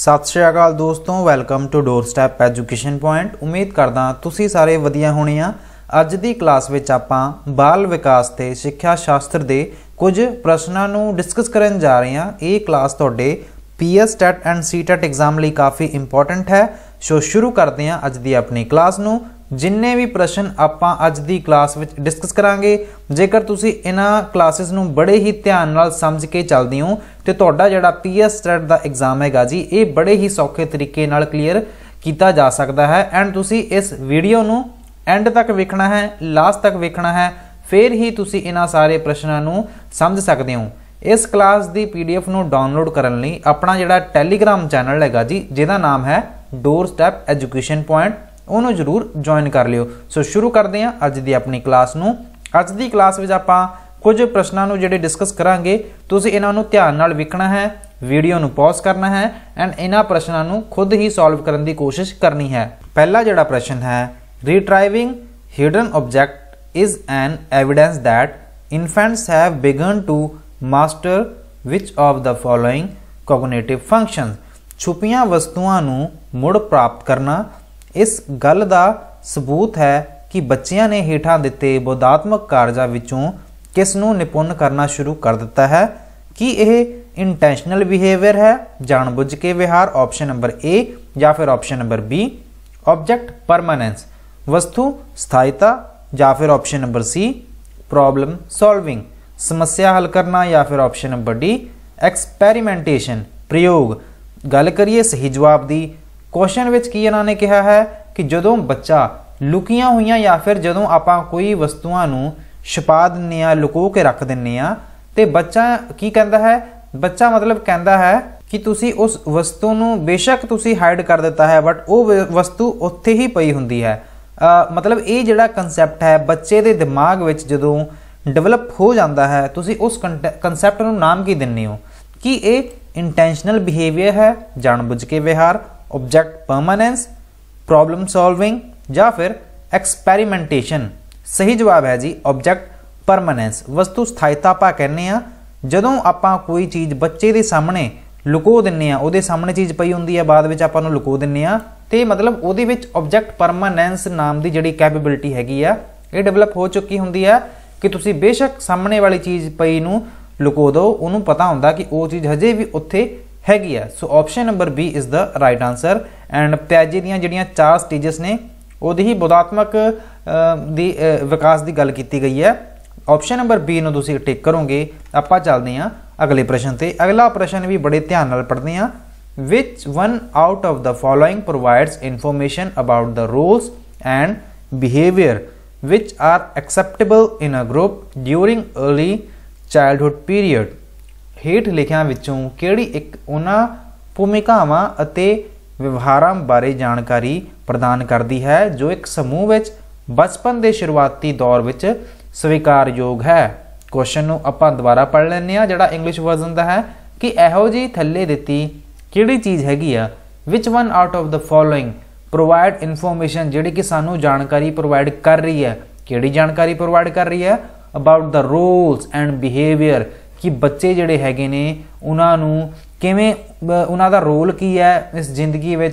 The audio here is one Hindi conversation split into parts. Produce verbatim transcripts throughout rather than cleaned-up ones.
सत श्री अकाल दोस्तों, welcome to doorstep education point. उम्मीद करदा तुसीं सारे वधिया होणे आ। अज दी क्लास विच आपां बाल विकास ते सिक्ख्या शास्त्र दे कुछ प्रश्नां नू डिस्कस करन जा रहे हां। ये क्लास तुहाडे P S TET and C TET exam लई काफ़ी इंपॉर्टेंट है। सो शुरू करते हैं अज दी अपनी क्लास नू। जिन्ने भी प्रश्न आपां अज दी क्लास विच डिस्कस करांगे, जेकर तुसीं इन्हां क्लासेस नूं बड़े ही ध्यान नाल समझ के चलदे हो ते तुहाडा जिहड़ा पीएसटेट दा एग्जाम हैगा जी इह बड़े ही सौखे तरीके नाल क्लीयर कीता जा सकदा है। एंड तुसीं इस वीडियो नूं एंड तक वेखना है, लास्ट तक वेखना है, फिर ही तुसीं इन्हां सारे प्रश्नां नूं समझ सकदे हो। इस क्लास दी पीडीएफ नूं डाउनलोड करन लई अपना जिहड़ा टैलीग्राम चैनल हैगा जी जिहदा नाम है डोरस्टैप एजुकेशन पॉइंट, उन्होंने जरूर ज्वाइन कर लियो। सो शुरू करते हैं अज की अपनी क्लास नूं। अज की क्लास में आप कुछ प्रश्नों को जो डिस्कस करांगे, तुसीं इन्हां नूं ध्यान नाल विखना है, वीडियो नूं पॉज करना है एंड इन्हां प्रश्नों को खुद ही सॉल्व करने की कोशिश करनी है। पहला जो प्रश्न है, retrieving hidden object is an evidence that infants have begun to master which of the following cognitive function. छुपियां वस्तुओं को मुड़ प्राप्त करना इस गल का सबूत है कि बच्चियां ने हेठां दिते बोधात्मक कार्जां विचों किसनूं निपुण करना शुरू कर दिता है। कि यह इंटेंशनल बिहेवियर है, जानबुझ के विहार, ऑप्शन नंबर ए, या फिर option number B object permanence, वस्तु स्थायिता, या फिर option number C problem solving, समस्या हल करना, या फिर ऑप्शन नंबर डी एक्सपैरीमेंटेशन, प्रयोग। गल करिए सही जवाब दी। क्वेश्चन विच की इन्होंने कहा है कि जदों बच्चा लुकिया हुई या फिर जदों आप कोई वस्तुओं को छुपा दें, लुको के रख दें, तो बच्चा की कहता है, बच्चा मतलब कहता है कि तुसी उस वस्तु को बेशक तुसी हाइड कर दिता है बट वो वस्तु उत्थे ही पई हुंदी है। आ, मतलब ये जिहड़ा कंसैप्ट है बच्चे के दिमाग में जदों डिवेलप हो जाता है, तुसी उस कंसैप्ट नूं नाम की दिंदे हो कि ये इंटेंशनल बिहेवियर है, जानबुझ के व्यवहार, ऑब्जेक्ट परमानेंस, प्रॉब्लम सॉल्विंग, या फिर एक्सपैरीमेंटेशन। सही जवाब है जी ऑब्जेक्ट परमानेंस, वस्तु स्थायिता। आप कहने जदों आप कोई चीज़ बच्चे के सामने लुको दें, वो सामने चीज़ पई होंगी है, बाद में आप लुको दें, तो मतलब वो ऑब्जेक्ट परमानेंस नाम की जी कैपेबिलिटी हैगी है ये डिवेलप हो चुकी होंगी है कि तुम बेशक सामने वाली चीज़ पई नूं लुको दो, उन्होंने पता होंदा कि वो चीज़ हजे भी उत्थे हैगी है। So option number B is the right answer. And पियाजे दियां जिहड़ियां चार स्टेजेस ने उहदी ही बोधात्मक दी विकास की गल की गई है। ऑप्शन नंबर बी नूं तुसीं टिक करोगे। आपां चलदे हां अगले प्रश्न ते। अगला प्रश्न भी बड़े ध्यान नाल पढ़दे हां। Which one out of the following provides information about the roles and behaviour which are acceptable in a group during early childhood period. हेठ लिखियां विचों केड़ी एक उन्हां भूमिकावां अते व्यवहारां बारे जानकारी प्रदान करती है जो एक समूह विच बचपन के शुरुआती दौर विच स्वीकार योग है। क्वेश्चन नूं आपां दुबारा पढ़ लैंदे आ जिहड़ा इंग्लिश वर्जन दा है कि इहो जी थल्ले दित्ती केड़ी चीज़ हैगी आ which one out of the following provide information, जिहड़ी कि सानूं जानकारी प्रोवाइड कर रही है। केड़ी जानकारी प्रोवाइड कर रही है? About the roles and behaviour, कि बच्चे जिहड़े हैगे ने उन्होंने किवें, उन्हों का रोल की है इस जिंदगी में,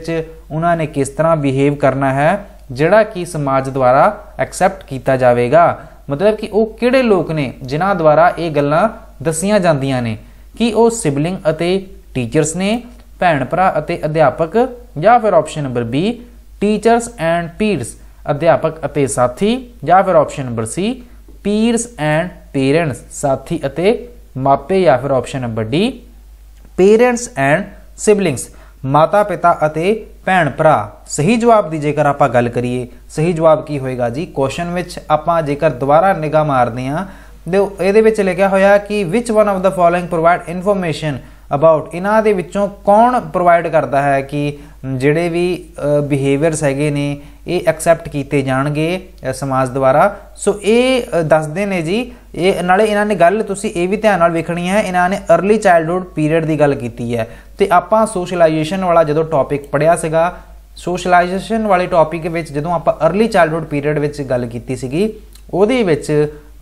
उन्होंने किस तरह बिहेव करना है जिहड़ा कि समाज द्वारा एक्सैप्ट किया जाएगा। मतलब कि वो किहड़े लोग ने जिन्हां द्वारा ये गल्लां दसियां जांदियां ने कि वो सिबलिंग अते टीचर्स ने, भैण भरा अते अध्यापक, या फिर option number B teachers and peers, अध्यापक अते साथी, या फिर option number C peers and parents, साथी अते मापे, या फिर option number D parents and siblings, माता पिता अते भैण भरा। सही जवाब की जेकर आप गल करिए, सही जवाब की होएगा जी? क्वेश्चन विच आप जेकर दोबारा निगाह मारते हैं तो ये लिखा होया कि which one of the following provide information about, इन्हां दे विचों कौन प्रोवाइड करता है कि जिहड़े भी बिहेवियरस हैगे ने ये एक्सैप्ट किए जाणगे समाज द्वारा। सो ये दसदे ने जी। ये नाले इन्हां ने गल तुसीं ये भी ध्यान नाल वेखणी है, इन्हां ने अर्ली चाइल्डहुड पीरियड की गल कीती है ते आपां सोशलाइजेशन वाला जदों टॉपिक पढ़िया सीगा, सोशलाइजेशन वाले टॉपिक विच जदों आपां अर्ली चाइल्डहुड पीरियड विच गल कीती सीगी, ओहदे विच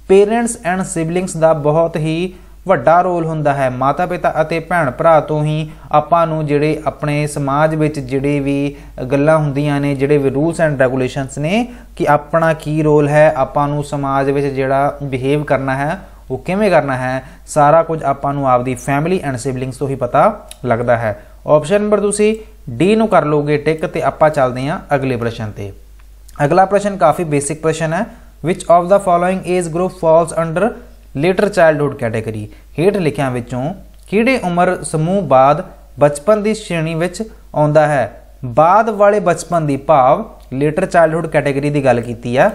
पेरेंट्स एंड सिबलिंग्स का बहुत ही ਵੱਡਾ ਰੋਲ ਹੁੰਦਾ ਹੈ। ਮਾਤਾ ਪਿਤਾ ਅਤੇ ਭੈਣ ਭਰਾ ਤੋਂ ਹੀ ਆਪਾਂ ਨੂੰ ਜਿਹੜੇ ਆਪਣੇ ਸਮਾਜ ਵਿੱਚ ਜਿਹੜੇ ਵੀ ਗੱਲਾਂ ਹੁੰਦੀਆਂ ਨੇ, ਜਿਹੜੇ ਵੀ ਰੂਲਸ ਐਂਡ ਰੈਗੂਲੇਸ਼ਨਸ ਨੇ ਕਿ ਆਪਣਾ ਕੀ ਰੋਲ ਹੈ, ਆਪਾਂ ਨੂੰ ਸਮਾਜ ਵਿੱਚ ਜਿਹੜਾ ਬਿਹੇਵ ਕਰਨਾ ਹੈ वो किमें करना है, सारा कुछ आपू आपकी फैमिली एंड सिबलिंग्स तो ही पता लगता है। ऑप्शन नंबर तुसी डी नू कर लोगे टिक। तो आप चलते हैं अगले प्रश्न ते। अगला प्रश्न काफ़ी बेसिक प्रश्न है। Which of the following age group falls under later childhood category? हेठ लिखिया विचों किहड़े उम्र समूह बाद बचपन की श्रेणी विच आउंदा है? बाद वाले बचपन की भाव लेटर चाइल्डहुड कैटेगरी की गल कीती है।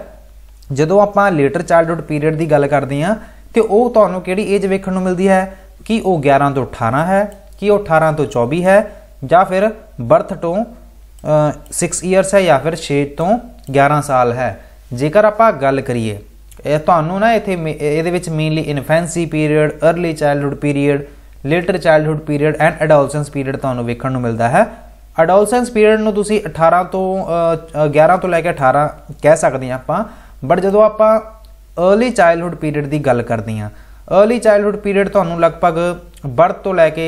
जदों आप लेटर चाइल्डहुड पीरियड की गल करते हैं तो वह तुहानूं किहड़ी एज वेखण नूं मिलदी है कि वह ग्यारह तो अठारह है, कि वह अठारह तो चौबीस है, या फिर बर्थ तो सिक्स ईयरस है, या फिर छे तो ग्यारह साल है। जेकर आप गल करिए इह तुहानूं ना इत्थे इहदे विच mainly infancy period, early childhood period, later childhood period and adolescence period तुहानूं वेखण नूं मिलदा है। अडोलसेंस पीरियड नूं तुसीं अठारह तो ग्यारह तो लैके अठारह कह सकदे हां आपां, बट जदों आपां अर्ली चाइल्डहुड पीरियड की गल करते हैं, अर्ली चाइल्डहुड पीरियड तो लगभग बर्थ तो लैके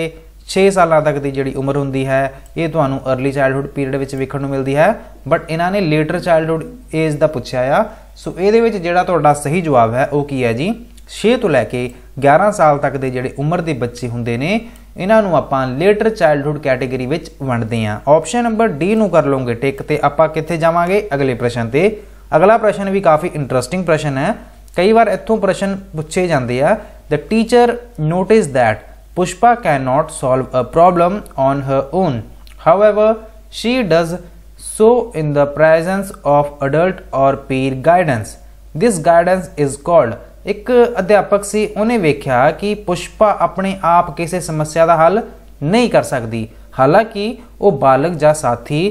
छे साल तक की जी उम्र होंगी है, ये तो अर्ली चाइल्डहुड पीरियड वेखण नूं मिलती है। बट इन्होंने लेटर चाइल्डहुड एज का पूछा आ, सो ये जोड़ा सही जवाब है वह की है जी छे तो लैके ग्यारह साल तक के जोड़े उम्र के बच्चे होंगे ने, इन्हों आप लेटर चाइल्डहुड कैटेगरी वंडते हैं। ऑप्शन नंबर डी नूं कर लोगे टिक। तो आप कित्थे जावांगे? अगले प्रश्न ते। अगला प्रश्न भी काफ़ी इंट्रस्टिंग प्रश्न है। कई बार इत्थों प्रश्न पूछे जाते हैं। The teacher notice that Pushpa can not solve a problem on her own, however she does so in the presence of adult और peer guidance, this guidance is called. एक अध्यापक से उन्हें वेख्या कि पुष्पा अपने आप किसी समस्या का हल नहीं कर सकती, हालांकि वो बालक जां साथी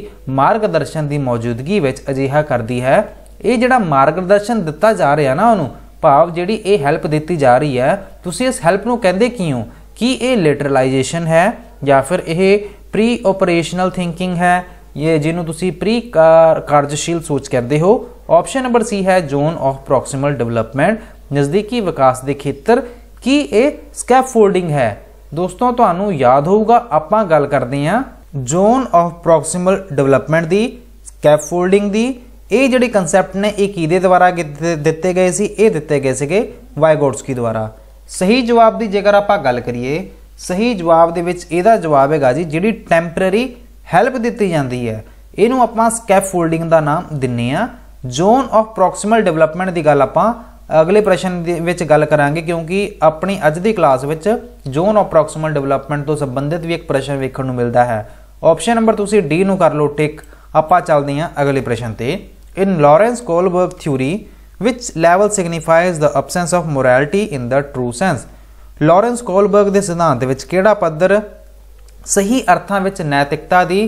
मार्गदर्शन की मौजूदगी में अजिहा करती है। ये जिहड़ा मार्गदर्शन दिता जा रहा ना, उन्होंने भाव जी ये हैल्प दी जा रही है, तुसी इस हैल्प नूं कहंदे की हो कि ये लेटरलाइजेशन है या फिर ये प्री ऑपरेशनल थिंकिंग है, ये जिन्हों तुसी प्री कार्यशील सोच कहते हो। ऑप्शन नंबर सी है जोन ऑफ प्रोक्सीमल डिवलपमेंट, नज़दीकी विकास के खेतर की ये स्कैफोल्डिंग है। दोस्तों तुहानूं याद होऊगा आपां गल करते हैं जोन ऑफ प्रोक्सीमल डिवलपमेंट की, स्कैफोल्डिंग की। ये जिहड़े कंसैप्ट ने ये किहदे द्वारा दिते गए सी? ये दिते गए सीगे वाइगोट्सकी द्वारा। सही जवाब की जेकर आप गल करिए, सही जवाब दे विच इहदा जवाब हैगा जी जिहड़ी टैंपरेरी हैल्प दिती जाती है, इहनूं आपां स्कैफोल्डिंग का नाम दिन्ने आ। जोन ऑफ प्रोक्सीमल डिवलपमेंट की गल आपां अगले प्रश्न विच गल करांगे, क्योंकि अपनी अज दी क्लास विच जोन ऑफ प्रोक्सीमल डिवलपमेंट तो संबंधित भी एक प्रश्न वेखण नूं मिलदा है। ऑप्शन नंबर तुसीं डी नूं कर लो टिक। आपां चलदे हां अगले प्रश्न ते। In Lawrence Kohlberg theory, which level signifies the absence of morality in the true sense? Lawrence Kohlberg ਦੇ ਸਿਧਾਂਤ ਵਿੱਚ ਕਿਹੜਾ ਪੱਧਰ ਸਹੀ ਅਰਥਾਂ ਵਿੱਚ ਨੈਤਿਕਤਾ ਦੀ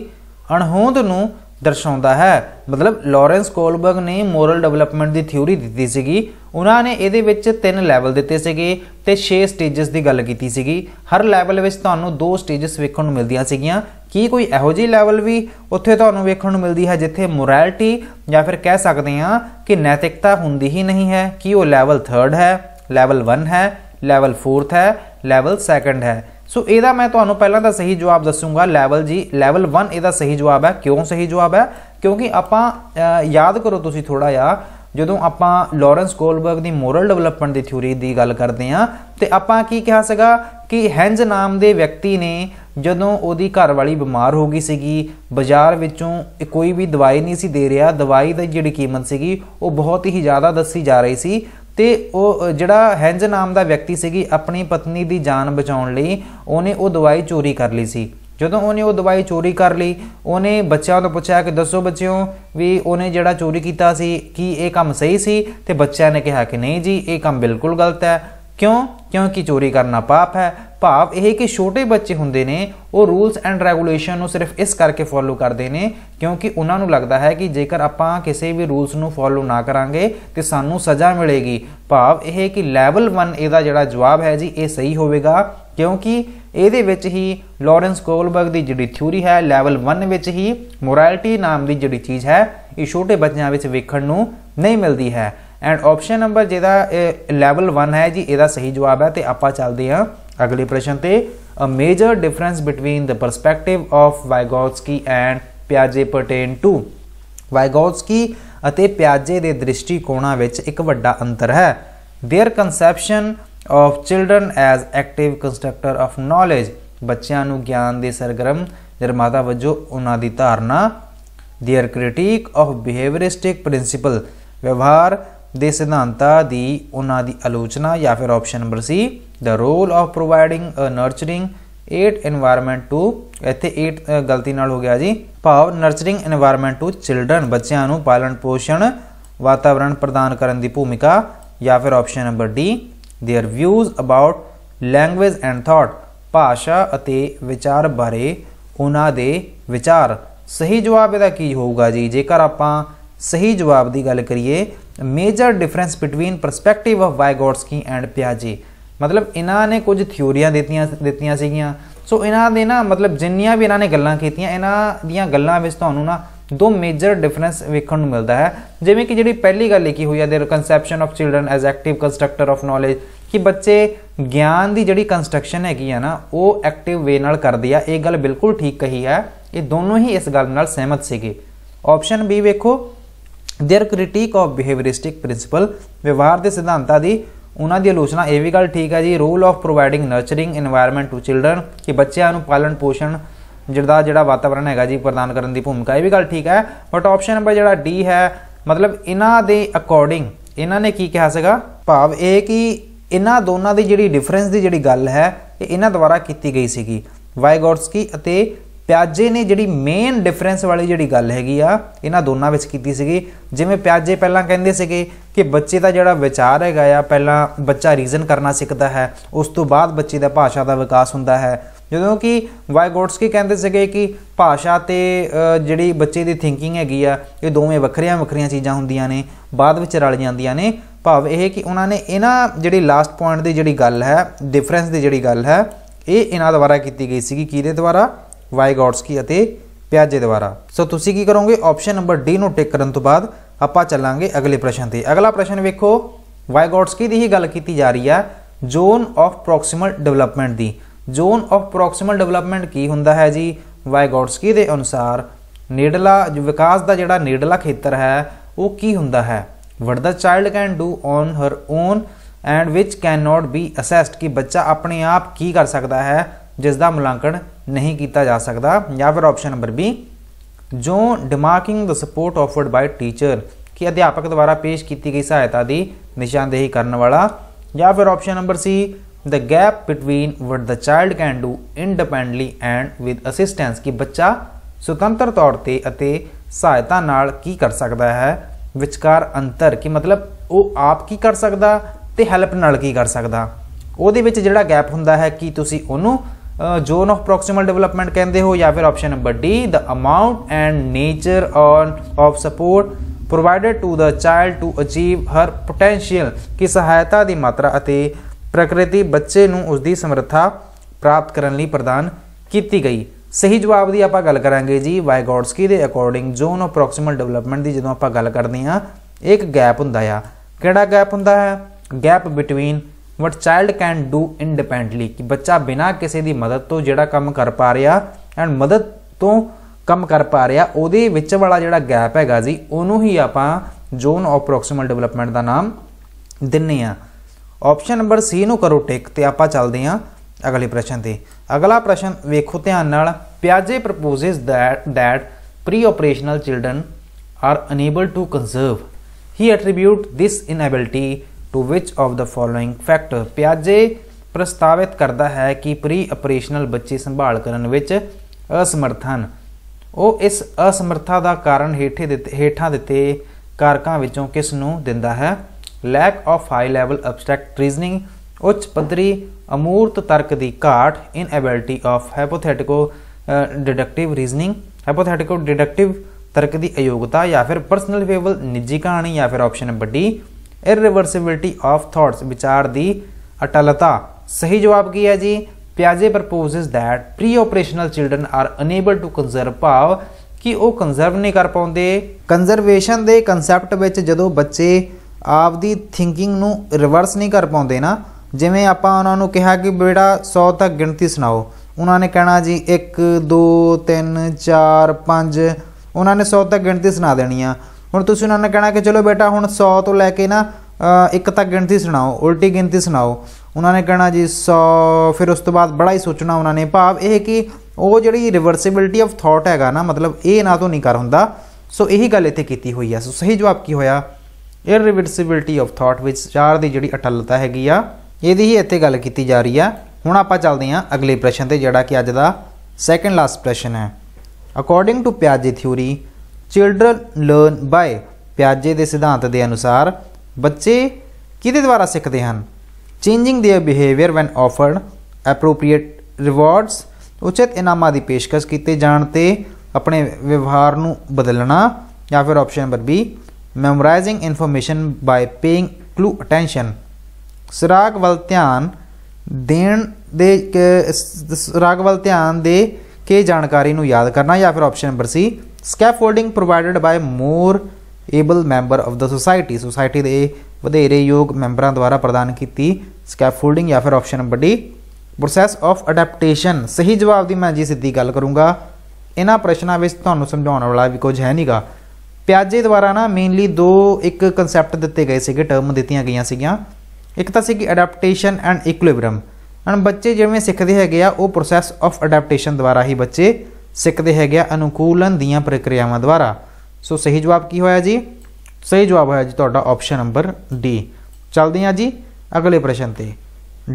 ਅਣਹੋਂਦ ਨੂੰ ਦਰਸਾਉਂਦਾ ਹੈ? ਮਤਲਬ ਲਾਰੈਂਸ ਕੋਲਬਰਗ ਨੇ ਮੋਰਲ ਡਿਵੈਲਪਮੈਂਟ ਦੀ ਥਿਊਰੀ ਦਿੱਤੀ ਸੀਗੀ, ਉਹਨਾਂ ਨੇ ਇਹਦੇ ਵਿੱਚ ਤਿੰਨ ਲੈਵਲ ਦਿੱਤੇ ਸੀਗੇ ਤੇ ਛੇ ਸਟੇजेस ਦੀ ਗੱਲ ਕੀਤੀ ਸੀਗੀ। ਹਰ ਲੈਵਲ ਵਿੱਚ ਤੁਹਾਨੂੰ ਦੋ ਸਟੇजेस ਵੇਖਣ ਨੂੰ ਮਿਲਦੀਆਂ ਸੀਗੀਆਂ। ਕੀ ਕੋਈ ਇਹੋ ਜਿਹੀ ਲੈਵਲ ਵੀ ਉੱਥੇ ਤੁਹਾਨੂੰ ਵੇਖਣ ਨੂੰ ਮਿਲਦੀ ਹੈ ਜਿੱਥੇ ਮੋਰੈਲਿਟੀ ਜਾਂ ਫਿਰ ਕਹਿ ਸਕਦੇ ਹਾਂ ਕਿ ਨੈਤਿਕਤਾ ਹੁੰਦੀ ਹੀ ਨਹੀਂ ਹੈ? ਕੀ ਉਹ ਲੈਵਲ ਥਰਡ ਹੈ, ਲੈਵਲ वन ਹੈ, ਲੈਵਲ फोर्थ ਹੈ, ਲੈਵਲ ਸੈਕੰਡ है? सो so, यदा मैं तुम्हें पहला तो सही जवाब दसूँगा लैवल जी लैवल वन यदा सही जवाब है। क्यों सही जवाब है? क्योंकि आप याद करो तुसी थोड़ा जा जो आप लॉरेंस कोलबर्ग की मोरल डिवलपमेंट की थ्योरी की गल करते हैं तो आप कहा सगा कि हैंज नाम के व्यक्ति ने जदों उसकी घरवाली बीमार हो गई सी, बाज़ार विचों कोई भी दवाई नहीं सी दे रहा, दवाई की जिहड़ी कीमत सी वो बहुत ही ज़्यादा दसी जा रही सी, तो जिहड़ा हैंज नाम का व्यक्ति सी अपनी पत्नी की जान बचाने लिए उन्हें वो दवाई चोरी कर ली सी। जदों उन्हें वो दवाई चोरी कर ली, उन्हें बच्चों तो पूछा कि दसो बच्चों भी उन्हें जिहड़ा चोरी किया सी कि ये काम सही सी, तो बच्चों ने कहा कि नहीं जी ये काम बिल्कुल गलत है। क्यों? क्योंकि चोरी करना पाप है। भाव यह कि छोटे बच्चे होंगे ने वो रूल्स एंड रैगूलेशन सिर्फ इस करके फॉलो करते हैं क्योंकि उन्होंने लगता है कि जेकर आप किसी भी रूल्स को फॉलो ना करांगे तो सानू सज़ा मिलेगी। भाव यह कि लैवल वन इसका जिहड़ा जवाब है जी ये सही होगा, क्योंकि ਇਹਦੇ ਵਿੱਚ ही लॉरेंस कोलबर्ग की जिहड़ी थ्योरी है लैवल वन में ही मोरैलिटी नाम की जिहड़ी चीज़ है ये छोटे बच्चों में वेखण नूं नहीं मिलती है। ਐਂਡ ਆਪਸ਼ਨ ਨੰਬਰ ਜਿਹਦਾ ਲੈਵਲ वन ਹੈ ਜੀ ਇਹਦਾ ਸਹੀ ਜਵਾਬ ਹੈ। ਤੇ ਆਪਾਂ ਚੱਲਦੇ ਹਾਂ ਅਗਲੇ ਪ੍ਰਸ਼ਨ ਤੇ। A major difference between the perspective of Vygotsky and ਪਿਆਜੇ ਪਰਟੇਨ ਟੂ। ਵਾਈਗੋਟਸਕੀ ਅਤੇ ਪਿਆਜੇ ਦੇ ਦ੍ਰਿਸ਼ਟੀਕੋਣਾਂ ਵਿੱਚ ਇੱਕ ਵੱਡਾ ਅੰਤਰ ਹੈ। Their conception of children as active constructor of knowledge, बच्चों को ज्ञान के सरगर्म निर्माता वजों उन्होंने धारणा। Their critique of behaviouristic principle, व्यवहार के सिद्धांतों की उन्होंने आलोचना। या फिर option number C the role of providing a nurturing at environment to. इतने एट गलती नाल हो गया जी, भाव नर्चरिंग एनवायरमेंट टू चिल्ड्रन, बच्चों को पालन पोषण वातावरण प्रदान करने की भूमिका। या फिर option number D their views about language and thought, भाषा अते विचार बारे उन्हां दे विचार। सही जवाब इहदा की होगा जी? जेकर आपां सही जवाब की गल करिए major difference between perspective of Vygotsky and पियाजे, मतलब इन्हां ने कुछ थ्योरियां दित्तियां दित्तियां सीगियां। सो इन्हां दे ना मतलब जिन्नियां भी इन्हां ने गल्लां कीतियां, इन्हां दीयां गल्लां विच तुहानूं ना दो मेजर डिफरेंस वेखण नूं मिलदा है। जिवें कि जिहड़ी पहली गल लिखी हुई है their conception of children as active constructor of knowledge, कि बच्चे ज्ञान की जिहड़ी कंस्ट्रक्शन हैगी है ना वो एक्टिव वे नाल करदे आ। इह गल बिल्कुल ठीक कही है, ये दोनों ही इस गल नाल सहमत सीगे। ऑप्शन बी वेखो their critique of behaviouristic principle, व्यवहार के सिद्धांतों की उन्होंने आलोचना। यह भी गल ठीक है जी। Role of providing nurturing environment to children, कि बच्चों को पालन पोषण जिहड़ा जिहड़ा वातावरण हैगा जी प्रदान करने की भूमिका। यह भी गल ठीक है। बट ऑप्शन नंबर जिहड़ा डी है, मतलब इन्हां दे अकॉर्डिंग इन्हां ने की कहा सीगा, भाव ये कि इन्हां दोनों की जिहड़ी डिफरेंस की जिहड़ी गल है इन्हां द्वारा की गई सीगी। वाइगोटस्की अते पियाजे ने जिहड़ी मेन डिफरेंस वाली जिहड़ी गल हैगी आ इन्हां दोनों विच कीती सीगी। जिवें पियाजे पहलां कहिंदे सीगे कि बच्चे दा जिहड़ा विचार हैगा आ पहलां बच्चा रीजन करना सीखदा है, उस तो बाद बच्चे दा भाषा दा विकास हुंदा है। जो कि वाइगोटस्की कहते सके कि भाषा तो जी बच्चे की थिंकिंग हैगी आ ये दोवें वखरिया वखरिया चीज़ा होंदियां ने, बाद विच रल जांदियां ने। भाव यह कि उन्होंने इन्ह जी लास्ट पॉइंट की जी गल है डिफरेंस की जी गल है ये इन्हों द्वारा की गई सी। कि द्वारा वाइगोटस्की अते पियाजे द्वारा। सो तुसी की करोगे ऑप्शन नंबर डी नूं टिक करन तो बाद आपां चलांगे अगले प्रश्न ते। अगला प्रश्न वेखो वाइगोटस्की की ही गल की जा रही है जोन ऑफ प्रोक्सीमल डिवलपमेंट की। जोन ऑफ प्रोक्सीमल डिवलपमेंट की हुंदा है जी? वाइगोटस्की के अनुसार नेड़ला विकास का जिहड़ा नेड़ला खेतर है वो की हुंदा है। What the child can do on her own and which can not be assessed, कि बच्चा अपने आप की कर सकता है जिसका मुलांकन नहीं किया जा सकता। या फिर option number B zone demarking the support offered by teacher, कि अध्यापक द्वारा पेश की गई सहायता की निशानदेही करने वाला। या फिर option number C the gap between what the child can do independently and with assistance, कि बच्चा सुतंत्र तौर पर अते सहायता नाल की कर सकता है, विचकार अंतर, कि मतलब वो आप की कर सकता ते हैल्प नाल की कर सकता। उहदे विच जिहड़ा गैप हुंदा है कि तुसी उहनूं जोन ऑफ प्रोक्सीमल डिवलपमेंट कहते हो। या फिर option number D the amount and nature on of support provided to the child to achieve her potential, कि सहायता की मात्रा अते प्रकृति बच्चे नूं उसकी समर्था प्राप्त करने लई प्रदान की गई। सही जवाब की आपां गल करांगे जी। वाइगोटस्की के according zone of proximal development की जदों आपां गल करदे हां एक गैप हुंदा आ। किहड़ा गैप हुंदा है? Gap between what child can do independently, कि बच्चा बिना किसी की मदद तो जोड़ा काम कर पा रहा एंड मदद तो कम कर पा रहा, उहदे विच वाला जोड़ा गैप हैगा जी उहनूं ही आपां जोन ऑफ प्रोक्सीमल डिवलपमेंट का नाम दिन्ने आ। ऑप्शन नंबर सी नूं करो टिक ते आपां चलदे हां अगले प्रश्न ते। अगला प्रश्न वेखो ध्यान नाल। पियाजे proposes that that pre operational children are unable to conserve, he attribute this inability to which of the following factor. पियाजे प्रस्तावित करता है कि प्री ऑपरेशनल बच्चे संभाल करन विच असमर्थन वो इस असमर्था का कारण हेठे दिते हेठां दिते कारਕਾਂ ਵਿੱਚੋਂ ਕਿਸ ਨੂੰ ਦਿੰਦਾ है। Lack of high level abstract reasoning, उच्च पद्धरी अमूर्त तर्क की घाट, inability of hypothetico deductive reasoning, hypothetico deductive तर्क की अयोग्यता। या फिर परसनल फेवल निजी कहानी। या फिर option number D irreversibility of thoughts, विचार की अटलता। सही जवाब की है जी? पियाजे proposes that pre operational children are unable to conserve, भाव कि वह कंजर्व नहीं कर पाते। कंजरवेशन के कंसैप्ट जदों बच्चे ਆਪਦੀ ਥਿੰਕਿੰਗ ਨੂੰ ਰਿਵਰਸ ਨਹੀਂ ਕਰ ਪਾਉਂਦੇ ਨਾ। ਜਿਵੇਂ ਆਪਾਂ ਉਹਨਾਂ ਨੂੰ ਕਿਹਾ ਕਿ ਬੇਟਾ ਸੌ ਤੱਕ ਗਿਣਤੀ ਸੁਣਾਓ, ਉਹਨਾਂ ਨੇ ਕਹਿਣਾ ਜੀ ਇੱਕ ਦੋ ਤਿੰਨ ਚਾਰ ਪੰਜ, ਉਹਨਾਂ ਨੇ ਸੌ ਤੱਕ ਗਿਣਤੀ ਸੁਣਾ ਦੇਣੀ ਆ। ਹੁਣ ਤੁਸੀਂ ਉਹਨਾਂ ਨੇ ਕਹਿਣਾ ਕਿ ਚਲੋ ਬੇਟਾ ਹੁਣ ਸੌ ਤੋਂ ਲੈ ਕੇ ਨਾ ਇੱਕ ਤੱਕ ਗਿਣਤੀ ਸੁਣਾਓ, ਉਲਟੀ ਗਿਣਤੀ ਸੁਣਾਓ। ਉਹਨਾਂ ਨੇ ਕਹਿਣਾ ਜੀ ਸੌ, ਫਿਰ ਉਸ ਤੋਂ ਬਾਅਦ ਬੜਾ ਹੀ ਸੋਚਣਾ ਉਹਨਾਂ ਨੇ। ਭਾਵ ਇਹ ਕਿ ਉਹ ਜਿਹੜੀ ਰਿਵਰਸਿਬਿਲਟੀ ਆਫ ਥਾਟ ਹੈਗਾ ਨਾ, ਮਤਲਬ ਇਹ ਨਾ ਤੋਂ ਨਹੀਂ ਕਰ ਹੁੰਦਾ। ਸੋ ਇਹੀ ਗੱਲ ਇੱਥੇ ਕੀਤੀ ਹੋਈ ਆ। ਸੋ ਸਹੀ ਜਵਾਬ ਕੀ ਹੋਇਆ? ਇਰਰੀਵਰਸਿਬਿਲਟੀ ਆਫ ਥਾਟ, ਵਿਚਾਰ ਦੀ ਜਿਹੜੀ ਅਟੱਲਤਾ ਹੈਗੀ ਆ, ਇਹਦੀ ਹੀ ਇੱਥੇ ਗੱਲ ਕੀਤੀ ਜਾ ਰਹੀ ਆ। ਹੁਣ ਆਪਾਂ ਚੱਲਦੇ ਹਾਂ ਅਗਲੇ ਪ੍ਰਸ਼ਨ 'ਤੇ, ਜਿਹੜਾ ਕਿ ਅੱਜ ਦਾ ਸੈਕਿੰਡ ਲਾਸਟ ਪ੍ਰਸ਼ਨ ਹੈ। ਅਕੋਰਡਿੰਗ ਟੂ ਪਿਆਜੇ ਥਿਊਰੀ ਚਿਲਡਰਨ ਲਰਨ ਬਾਏ, ਪਿਆਜੇ ਦੇ ਸਿਧਾਂਤ ਦੇ ਅਨੁਸਾਰ ਬੱਚੇ ਕਿਹਦੇ ਦੁਆਰਾ ਸਿੱਖਦੇ ਹਨ? Changing their behaviour when offered appropriate rewards, ਉਚਿਤ ਇਨਾਮਾਂ ਦੀ ਪੇਸ਼ਕਸ਼ ਕੀਤੇ ਜਾਣ 'ਤੇ ਆਪਣੇ ਵਿਵਹਾਰ ਨੂੰ ਬਦਲਣਾ, ਜਾਂ ਫਿਰ option number B memorising information by paying clue attention, ਸੁਰਾਗ ਵੱਲ ਧਿਆਨ ਦੇਣ ਦੇ ਸੁਰਾਗ ਵੱਲ ਧਿਆਨ ਦੇ ਕੇ ਜਾਣਕਾਰੀ ਨੂੰ ਯਾਦ ਕਰਨਾ, ਜਾਂ ਫਿਰ option number C scaffolding provided by more able member of the society, society ਦੇ ਵਧੇਰੇ ਯੋਗ ਮੈਂਬਰਾਂ ਦੁਆਰਾ ਪ੍ਰਦਾਨ ਕੀਤੀ ਸਕੈਫੋਲਡਿੰਗ, ਜਾਂ ਫਿਰ option number D process of adaptation. ਸਹੀ ਜਵਾਬ ਦੀ ਮੈਂ ਜੀ ਸਿੱਧੀ ਗੱਲ ਕਰੂੰਗਾ, ਇਹਨਾਂ ਪ੍ਰਸ਼ਨਾਂ ਵਿੱਚ ਤੁਹਾਨੂੰ ਸਮਝਾਉਣ ਵਾਲਾ ਵੀ ਕੁਝ ਹੈ ਨਹੀਂਗਾ। ਪਿਆਜੇ ਦੁਆਰਾ ਨਾ ਮੇਨਲੀ ਦੋ ਇੱਕ ਕਨਸੈਪਟ ਦਿੱਤੇ ਗਏ ਸੀਗੇ, ਟਰਮ ਦਿੱਤੀਆਂ ਗਈਆਂ ਸੀਗੀਆਂ। ਇੱਕ ਤਾਂ ਸੀਗੀ ਅਡੈਪਟੇਸ਼ਨ ਐਂਡ ਇਕੁਇਲਿਬ੍ਰਿਅਮ। ਹੁਣ ਬੱਚੇ ਜਿਵੇਂ ਸਿੱਖਦੇ ਹੈਗੇ ਆ, ਉਹ ਪ੍ਰੋਸੈਸ ਆਫ ਅਡੈਪਟੇਸ਼ਨ ਦੁਆਰਾ ਹੀ ਬੱਚੇ ਸਿੱਖਦੇ ਹੈਗੇ ਆ, ਅਨੁਕੂਲਨ ਦੀਆਂ ਪ੍ਰਕਿਰਿਆਵਾਂ ਦੁਆਰਾ। ਸੋ ਸਹੀ ਜਵਾਬ ਕੀ ਹੋਇਆ ਜੀ? ਸਹੀ ਜਵਾਬ ਹੋਇਆ ਜੀ ਤੁਹਾਡਾ ਆਪਸ਼ਨ ਨੰਬਰ ਡੀ। ਚੱਲਦੇ ਹਾਂ ਜੀ ਅਗਲੇ ਪ੍ਰਸ਼ਨ ਤੇ।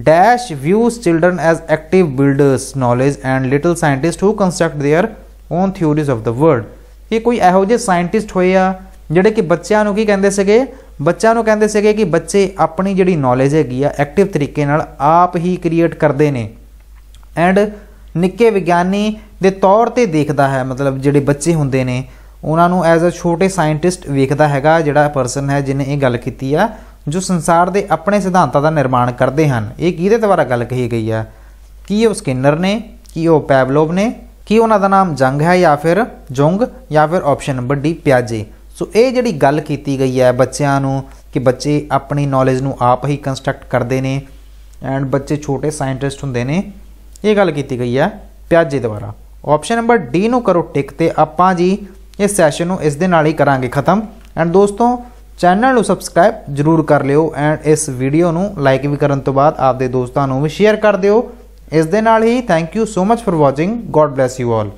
Dash views children as active builders knowledge and little scientist who construct their own theories of the world. ਇਹ ਕੋਈ ਇਹੋ ਜਿਹੇ ਸਾਇੰਟਿਸਟ ਹੋਏ ਆ ਜਿਹੜੇ ਕਿ ਬੱਚਿਆਂ ਨੂੰ ਕੀ ਕਹਿੰਦੇ ਸੀਗੇ, ਬੱਚਿਆਂ ਨੂੰ ਕਹਿੰਦੇ ਸੀਗੇ ਕਿ ਬੱਚੇ ਆਪਣੀ ਜਿਹੜੀ ਨੌਲੇਜ ਹੈਗੀ ਆ ਐਕਟਿਵ ਤਰੀਕੇ ਨਾਲ ਆਪ ਹੀ ਕ੍ਰੀਏਟ ਕਰਦੇ ਨੇ। ਐਂਡ ਨਿੱਕੇ ਵਿਗਿਆਨੀ ਦੇ ਤੌਰ 'ਤੇ ਦੇਖਦਾ ਹੈ, ਮਤਲਬ ਜਿਹੜੇ ਬੱਚੇ ਹੁੰਦੇ ਨੇ ਉਹਨਾਂ ਨੂੰ ਐਜ਼ ਅ ਛੋਟੇ ਸਾਇੰਟਿਸਟ ਵੇਖਦਾ ਹੈਗਾ ਜਿਹੜਾ ਪਰਸਨ ਹੈ ਜਿਹਨੇ ਇਹ ਗੱਲ ਕੀਤੀ ਆ, ਜੋ ਸੰਸਾਰ ਦੇ ਆਪਣੇ ਸਿਧਾਂਤਾਂ ਦਾ ਨਿਰਮਾਣ ਕਰਦੇ ਹਨ। ਇਹ ਕਿਹਦੇ ਦੁਆਰਾ ਗੱਲ ਕਹੀ ਗਈ ਆ? ਕੀ ਉਹ ਸਕਿਨਰ ਨੇ, ਕੀ ਉਹ ਪੈਵਲੋਵ ਨੇ, ਕੀ ਉਹਨਾਂ ਦਾ ਨਾਮ ਜੰਗ ਹੈ, ਜਾਂ ਫਿਰ ਜੁੰਗ, ਜਾਂ ਫਿਰ ਆਪਸ਼ਨ ਨੰਬਰ ਡੀ ਪਿਆਜੇ। ਸੋ ਇਹ ਜਿਹੜੀ ਗੱਲ ਕੀਤੀ ਗਈ ਹੈ ਬੱਚਿਆਂ ਨੂੰ ਕਿ ਬੱਚੇ ਆਪਣੀ ਨੌਲੇਜ ਨੂੰ ਆਪ ਹੀ ਕੰਸਟਰਕਟ ਕਰਦੇ ਨੇ ਐਂਡ ਬੱਚੇ ਛੋਟੇ ਸਾਇੰਟਿਸਟ ਹੁੰਦੇ ਨੇ, ਇਹ ਗੱਲ ਕੀਤੀ ਗਈ ਹੈ ਪਿਆਜੇ ਦੁਆਰਾ। ਆਪਸ਼ਨ ਨੰਬਰ ਡੀ ਨੂੰ ਕਰੋ ਟਿਕ। ਤੇ ਆਪਾਂ ਜੀ ਇਸ ਸੈਸ਼ਨ ਨੂੰ ਇਸ ਦੇ ਨਾਲ ਹੀ ਕਰਾਂਗੇ ਖਤਮ। ਐਂਡ ਦੋਸਤੋ ਚੈਨਲ ਨੂੰ ਸਬਸਕ੍ਰਾਈਬ ਜ਼ਰੂਰ ਕਰ ਲਿਓ, ਐਂਡ ਇਸ ਵੀਡੀਓ ਨੂੰ ਲਾਈਕ ਵੀ ਕਰਨ ਤੋਂ ਬਾਅਦ ਆਪਦੇ ਦੋਸਤਾਂ ਨੂੰ ਵੀ ਸ਼ੇਅਰ ਕਰ ਦਿਓ। ਇਸ ਦੇ ਨਾਲ ਹੀ thank you so much for watching. God bless you all.